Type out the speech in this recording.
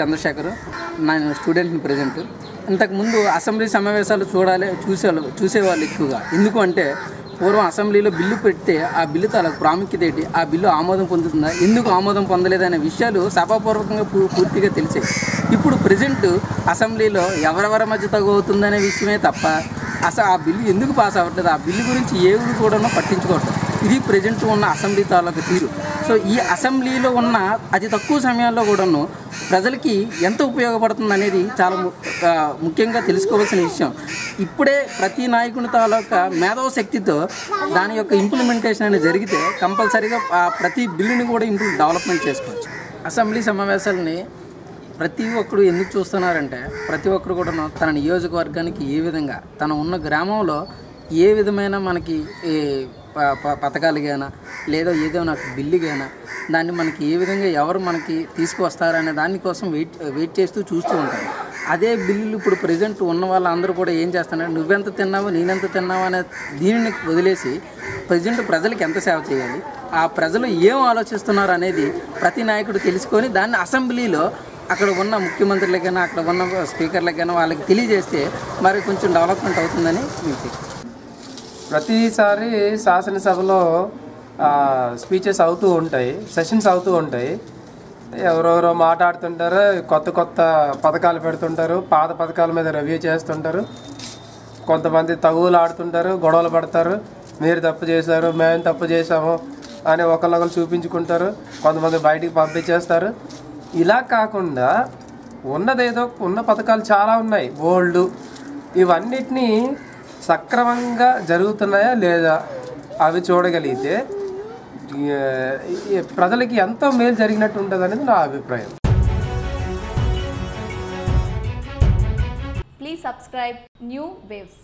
చంద్రశేఖర్ నా స్టూడెంట్ని ప్రజెంట్. అంతకుముందు అసెంబ్లీ సమావేశాలు చూసేవాళ్ళు ఎక్కువగా. ఎందుకు అంటే పూర్వం అసెంబ్లీలో బిల్లు పెడితే ఆ బిల్లు తలకు ప్రాముఖ్యత ఏంటి, ఆ బిల్లు ఆమోదం పొందుతుందా, ఎందుకు ఆమోదం పొందలేదనే విషయాలు సభాపూర్వకంగా పూర్తిగా తెలిసాయి. ఇప్పుడు ప్రజెంట్ అసెంబ్లీలో ఎవరెవరి మధ్య తగ్గుతుందనే విషయమే తప్ప అసలు ఆ బిల్లు ఎందుకు పాస్ అవ్వట్లేదు, ఆ బిల్లు గురించి ఎవరు కూడా పట్టించుకోవట్లేదు. ఇది ప్రజెంట్ ఉన్న అసెంబ్లీ తాలూకు తీరు. సో ఈ అసెంబ్లీలో ఉన్న అతి తక్కువ సమయాల్లో కూడాను ప్రజలకి ఎంత ఉపయోగపడుతుంది అనేది చాలా ముఖ్యంగా తెలుసుకోవాల్సిన విషయం. ఇప్పుడే ప్రతి నాయకుని తాలూకా మేధాశక్తితో దాని యొక్క ఇంప్లిమెంటేషన్ అనేది జరిగితే కంపల్సరీగా ప్రతి బిల్లుని కూడా డెవలప్మెంట్ చేసుకోవచ్చు. అసెంబ్లీ సమావేశాలని ప్రతి ఒక్కరు ఎందుకు చూస్తున్నారంటే ప్రతి ఒక్కరు కూడాను తన నియోజకవర్గానికి ఏ విధంగా తన ఉన్న గ్రామంలో ఏ విధమైన మనకి పథకాలుగానా లేదా ఏదో నాకు బిల్లుగైనా దాన్ని మనకి ఏ విధంగా ఎవరు మనకి తీసుకువస్తారనే దానికోసం వెయిట్ చేస్తూ చూస్తూ ఉంటారు. అదే బిల్లులు ఇప్పుడు ప్రజెంట్ ఉన్న వాళ్ళందరూ కూడా ఏం చేస్తున్నారు, నువ్వెంత తిన్నావు నేనెంత తిన్నావు అనే దీనిని వదిలేసి ప్రజెంట్ ప్రజలకు ఎంత సేవ చేయాలి, ఆ ప్రజలు ఏం ఆలోచిస్తున్నారు అనేది ప్రతి నాయకుడు తెలుసుకొని దాన్ని అసెంబ్లీలో అక్కడ ఉన్న ముఖ్యమంత్రులకైనా అక్కడ ఉన్న స్పీకర్లకైనా వాళ్ళకి తెలియజేస్తే మరి కొంచెం డెవలప్మెంట్ అవుతుందని మీకు. ప్రతిసారి శాసనసభలో స్పీచెస్ అవుతూ ఉంటాయి, సెషన్స్ అవుతూ ఉంటాయి, ఎవరెవరో మాట్లాడుతుంటారు, కొత్త కొత్త పథకాలు పెడుతుంటారు, పాత పథకాల మీద రివ్యూ చేస్తుంటారు, కొంతమంది తగువులు ఆడుతుంటారు, గొడవలు పడతారు, మీరు తప్పు చేశారు మేము తప్పు చేశాము అని ఒకళ్ళొకరు చూపించుకుంటారు, కొంతమంది బయటికి పంపించేస్తారు. ఇలా కాకుండా ఉన్నదేదో ఉన్న పథకాలు చాలా ఉన్నాయి బోల్డ్, ఇవన్నిటినీ సక్రమంగా జరుగుతున్నాయా లేదా అవి చూడగలిగితే ప్రజలకి ఎంతో మేలు జరిగినట్టు ఉంటుంది అనేది నా అభిప్రాయం. Please subscribe New waves.